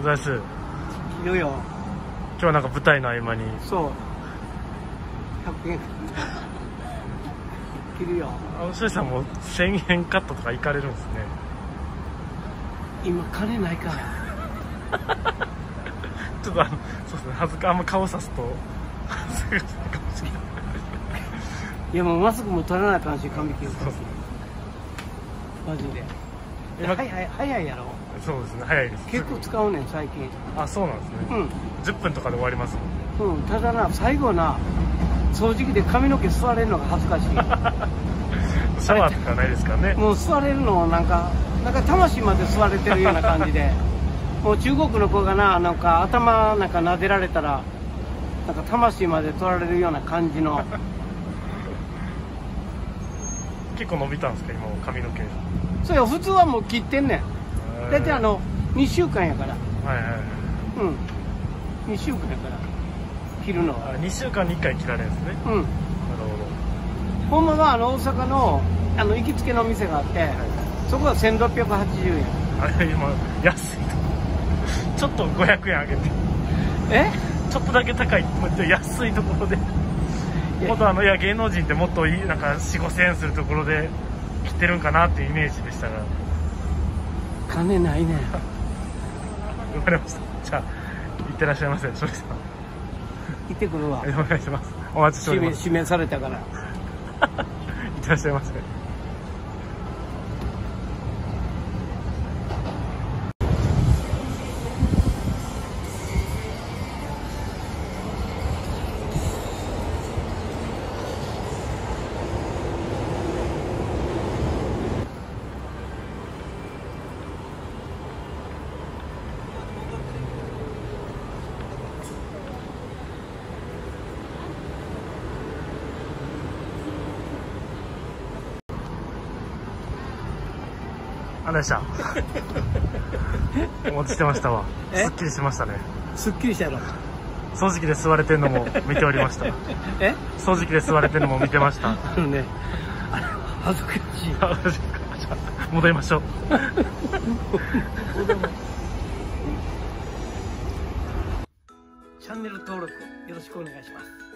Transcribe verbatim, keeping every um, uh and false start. ございます。いるよ。今日はなんか舞台の合間に。そう。ひゃくえん。いるよ。あの、しゅうさんもせんえんカットとか行かれるんですね。今金ないから。ちょっとあの、そうですね、恥ずか、あんま顔さすと。恥ずかしいかもしれない。いやもうマスクも取らない感じ、髪切る感じ。マジで。今はいはい早いやろ。そうですね、早いです。結構使うねん最近。あ、そうなんですね。うん。十分とかで終わりますもんね。うん。ただな、最後な掃除機で髪の毛吸われるのが恥ずかしい。シャワーとかないですからね。もう吸われるのをなんかなんか魂まで吸われてるような感じで。もう中国の子がななんか頭なんか撫でられたらなんか魂まで取られるような感じの。結構伸びたんですか今髪の毛。そうよ、普通はもう切ってんねん。だいたいあのにしゅうかんやから。はいはいはい。うん。にしゅうかんやから切るのは。にしゅうかんにいっかい切られるんですね。うん。なるほど。ほんまはあの大阪のあの行きつけの店があって、はい、そこはせんろっぴゃくはちじゅうえん。あれ今安いと。ちょっとごひゃくえん上げて。え？ちょっとだけ高い。もう安いところで。もっとあのいや芸能人ってもっといいなんかよん、ごせんえんするところで切ってるんかなっていうイメージでしたが、金ないねん。分かりました。じゃあ行ってらっしゃいませ、庄司さん。行ってくるわ。お願いします。お待ちしております。指名されたから。行ってらっしゃいませ。ありました。お待ちしてましたわ。すっきりしましたね。すっきりしたやろ。掃除機で吸われてるのも見ておりました。え、掃除機で吸われてるのも見てました。あのね、あれ恥ずかしい。恥ずかしい。戻りましょう。チャンネル登録よろしくお願いします。